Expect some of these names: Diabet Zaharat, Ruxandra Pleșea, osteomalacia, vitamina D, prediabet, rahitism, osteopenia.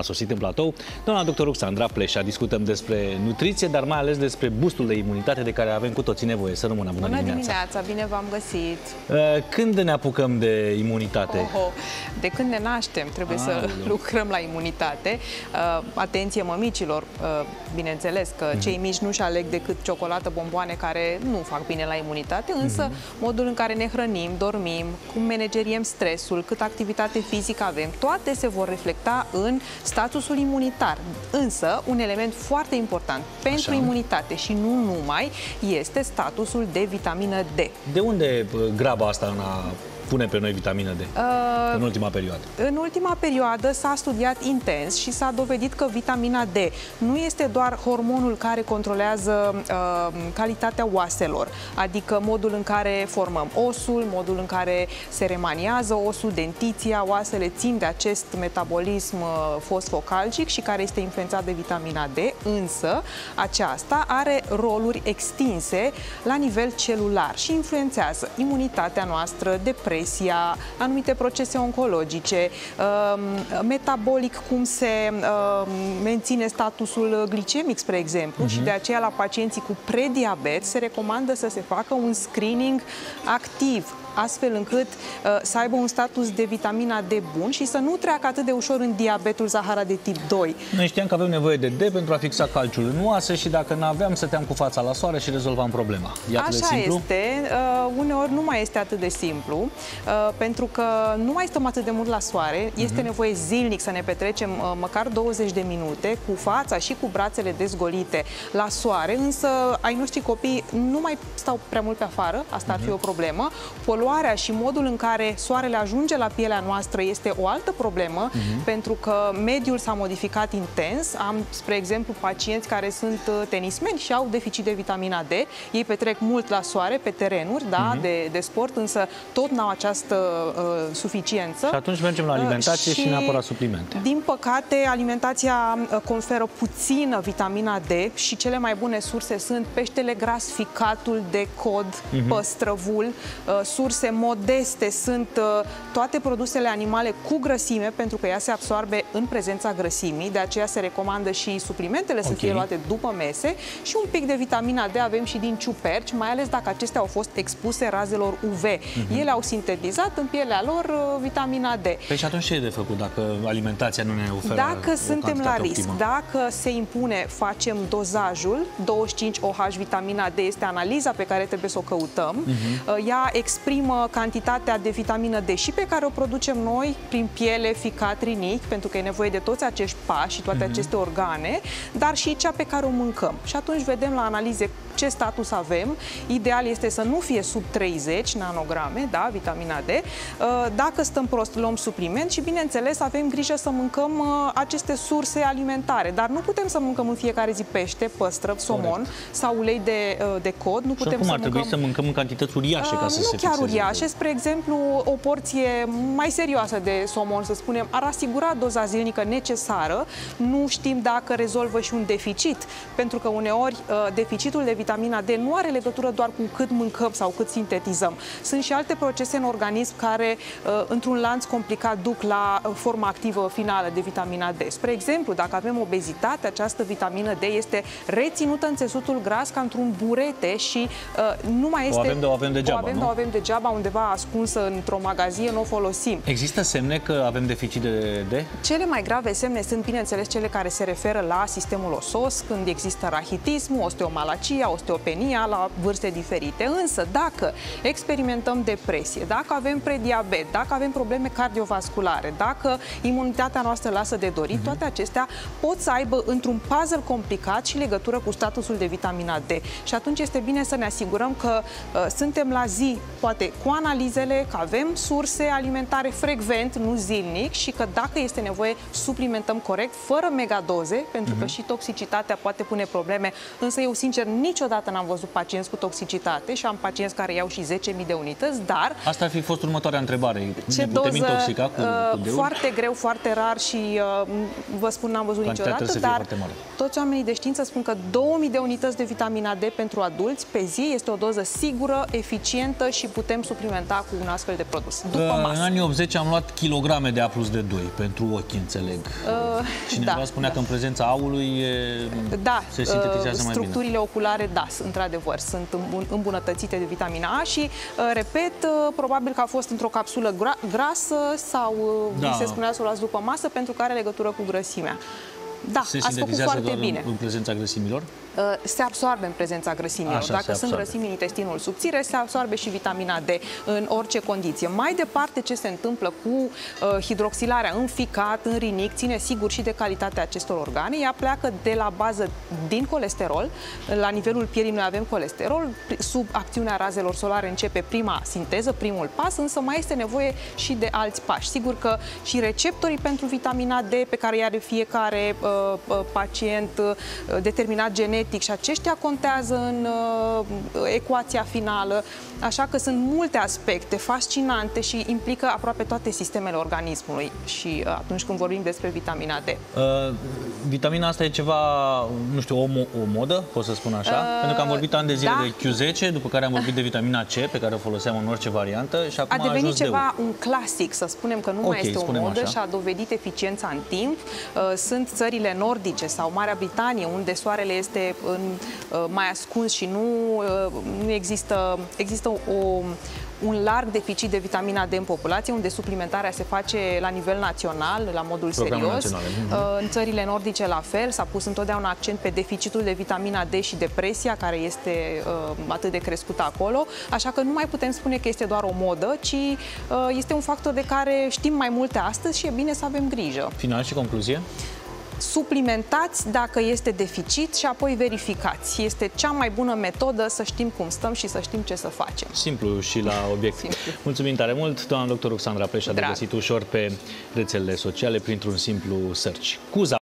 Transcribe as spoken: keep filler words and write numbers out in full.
A sosit în platou doamna doctor Ruxandra Pleșea. Discutăm despre nutriție, dar mai ales despre boostul de imunitate de care avem cu toții nevoie. Să rămână, bună, bună dimineața. dimineața! Bine v-am găsit! Când ne apucăm de imunitate? Oho, de când ne naștem trebuie ah, să eu. lucrăm la imunitate. Atenție mămicilor, bineînțeles că cei mici nu-și aleg decât ciocolată, bomboane care nu fac bine la imunitate, însă modul în care ne hrănim, dormim, cum manageriem stresul, cât activitate fizică avem, toate se vor reflecta în statusul imunitar. Însă, un element foarte important pentru Așa. imunitate și nu numai, este statusul de vitamină D. De unde graba asta în a pune pe noi vitamină D uh, în ultima perioadă? În ultima perioadă s-a studiat intens și s-a dovedit că vitamina D nu este doar hormonul care controlează uh, calitatea oaselor, adică modul în care formăm osul, modul în care se remaniază osul, dentiția, oasele țin de acest metabolism uh, fosfocalcic și care este influențat de vitamina D, însă aceasta are roluri extinse la nivel celular și influențează imunitatea noastră, depresia, anumite procese oncologice, metabolic, cum se menține statusul glicemic, spre exemplu, uh-huh. și de aceea la pacienții cu prediabet se recomandă să se facă un screening activ, astfel încât uh, să aibă un status de vitamina D bun și să nu treacă atât de ușor în diabetul Zaharat de tip doi. Noi știam că avem nevoie de D pentru a fixa calciul în oase și dacă nu aveam, stăteam cu fața la soare și rezolvam problema. Iată Așa simplu. este. Uh, uneori nu mai este atât de simplu, uh, pentru că nu mai stăm atât de mult la soare. Uh-huh. Este nevoie zilnic să ne petrecem uh, măcar douăzeci de minute cu fața și cu brațele dezgolite la soare, însă ai noștri copii nu mai stau prea mult pe afară, asta uh-huh. ar fi o problemă. Poluarea și modul în care soarele ajunge la pielea noastră este o altă problemă, uh-huh. pentru că mediul s-a modificat intens. Am, spre exemplu, pacienți care sunt tenismeni și au deficit de vitamina D. Ei petrec mult la soare, pe terenuri, da, uh-huh. de, de sport, însă tot n-au această uh, suficiență. Și atunci mergem la alimentație uh, și, și neapărat suplimente. Din păcate, alimentația conferă puțină vitamina D și cele mai bune surse sunt peștele gras, ficatul de cod, uh-huh. păstrăvul, uh, surse modeste sunt uh, toate produsele animale cu grăsime, pentru că ea se absorbe în prezența grăsimii, de aceea se recomandă și suplimentele să okay. fie luate după mese și un pic de vitamina D avem și din ciuperci, mai ales dacă acestea au fost expuse razelor U V. Uh-huh. Ele au sintetizat în pielea lor uh, vitamina D. Păi și atunci ce e de făcut dacă alimentația nu ne oferă? Dacă suntem la risc, optimă? Dacă se impune, facem dozajul, douăzeci și cinci O H vitamina D este analiza pe care trebuie să o căutăm. Uh-huh. uh, ea exprimă cantitatea de vitamină D și pe care o producem noi prin piele, ficat, rinichi, pentru că e nevoie de toți acești pași și toate mm-hmm. aceste organe, dar și cea pe care o mâncăm. Și atunci vedem la analize ce status avem. Ideal este să nu fie sub treizeci nanograme, da, vitamina D. Dacă stăm prost, luăm supliment și, bineînțeles, avem grijă să mâncăm aceste surse alimentare. Dar nu putem să mâncăm în fiecare zi pește, păstrăv, somon Corect. sau ulei de, de cod. Nu putem să ar mâncăm... să mâncăm în cantități uriașe ca să nu se chiar uriașe. Spre exemplu, o porție mai serioasă de somon, să spunem, ar asigura doza zilnică necesară. Nu știm dacă rezolvă și un deficit, pentru că uneori deficitul de vitamina D nu are legătură doar cu cât mâncăm sau cât sintetizăm. Sunt și alte procese în organism care, într-un lanț complicat, duc la forma activă finală de vitamina D. Spre exemplu, dacă avem obezitate, această vitamină D este reținută în țesutul gras ca într-un burete și nu mai este... O avem de o avem degeaba, o avem, nu? O avem degeaba undeva ascunsă într-o magazie, nu o folosim. Există semne că avem deficit de D? Cele mai grave semne sunt, bineînțeles, cele care se referă la sistemul osos, când există rahitismul, osteomalacia, osteopenia la vârste diferite, însă dacă experimentăm depresie, dacă avem prediabet, dacă avem probleme cardiovasculare, dacă imunitatea noastră lasă de dorit, mm-hmm. toate acestea pot să aibă într-un puzzle complicat și legătură cu statusul de vitamina D. Și atunci este bine să ne asigurăm că uh, suntem la zi, poate cu analizele, că avem surse alimentare frecvent, nu zilnic, și că dacă este nevoie, suplimentăm corect, fără megadoze, pentru mm-hmm. că și toxicitatea poate pune probleme, însă eu, sincer, nici niciodată n-am văzut pacienți cu toxicitate și am pacienți care iau și zece mii de unități, dar... Asta ar fi fost următoarea întrebare. Ce doză? Intoxica cu, cu foarte greu, foarte rar și uh, vă spun, n-am văzut Cantea niciodată, dar toți oamenii de știință spun că două mii de unități de vitamina D pentru adulți pe zi este o doză sigură, eficientă și putem suplimenta cu un astfel de produs. După uh, masă. În anii optzeci am luat kilograme de A plus de doi pentru ochi, înțeleg. Uh, Cineva da, spunea da. că în prezența aului e, da, se sintetizează uh, mai bine. Structurile oculare, da, într-adevăr, sunt îmbunătățite de vitamina A și, uh, repet, uh, probabil că a fost într-o capsulă gra grasă sau uh, da. se spunea să o luați după masă pentru că are legătură cu grăsimea. Da, se ați făcut foarte bine. În prezența grăsimilor? Se absorbe în prezența grăsimilor. Așa, dacă sunt grăsimi în intestinul subțire, se absorbe și vitamina D în orice condiție. Mai departe, ce se întâmplă cu uh, hidroxilarea în ficat, în rinic, ține sigur și de calitatea acestor organe. Ea pleacă de la bază din colesterol. La nivelul pielii noi avem colesterol. Sub acțiunea razelor solare începe prima sinteză, primul pas, însă mai este nevoie și de alți pași. Sigur că și receptorii pentru vitamina D pe care îi are fiecare uh, pacient determinat genetic și aceștia contează în ecuația finală, așa că sunt multe aspecte fascinante și implică aproape toate sistemele organismului și atunci când vorbim despre vitamina D. Uh, vitamina asta e ceva, nu știu, o, mo o modă, pot să spun așa, uh, pentru că am vorbit ani de zile da. de Q zece, după care am vorbit de vitamina C, pe care o foloseam în orice variantă și acum a devenit a ajuns ceva de un clasic, să spunem că nu okay, mai este o modă așa. și a dovedit eficiența în timp. Uh, sunt țările nordice sau Marea Britanie, unde soarele este în, mai ascuns și nu, nu există, există o, un larg deficit de vitamina D în populație, unde suplimentarea se face la nivel național, la modul Programul serios. Național. În țările nordice la fel, s-a pus întotdeauna accent pe deficitul de vitamina D și depresia, care este atât de crescută acolo, așa că nu mai putem spune că este doar o modă, ci este un factor de care știm mai multe astăzi și e bine să avem grijă. Final și concluzie? Suplimentați dacă este deficit și apoi verificați. Este cea mai bună metodă să știm cum stăm și să știm ce să facem. Simplu și la obiect. Simplu. Mulțumim tare mult, doamna doctor Ruxandra Pleșea, a găsit ușor pe rețelele sociale printr-un simplu search. Cuza